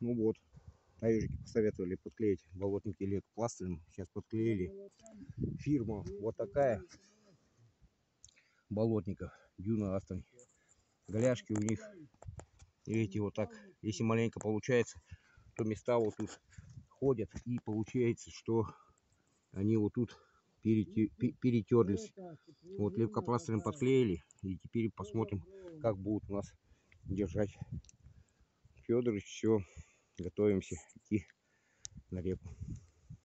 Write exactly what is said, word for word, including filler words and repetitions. Ну вот, на ежике посоветовали подклеить болотник или пластырем. Сейчас подклеили. Фирма вот такая. Болотников. Дюна Астраханская. Голяшки у них, видите, вот так. Если маленько получается, то места вот тут ходят. И получается, что они вот тут перетерлись. Вот лепкопластырем подклеили. И теперь посмотрим, как будут у нас держать. Федорович, все, готовимся идти на реку.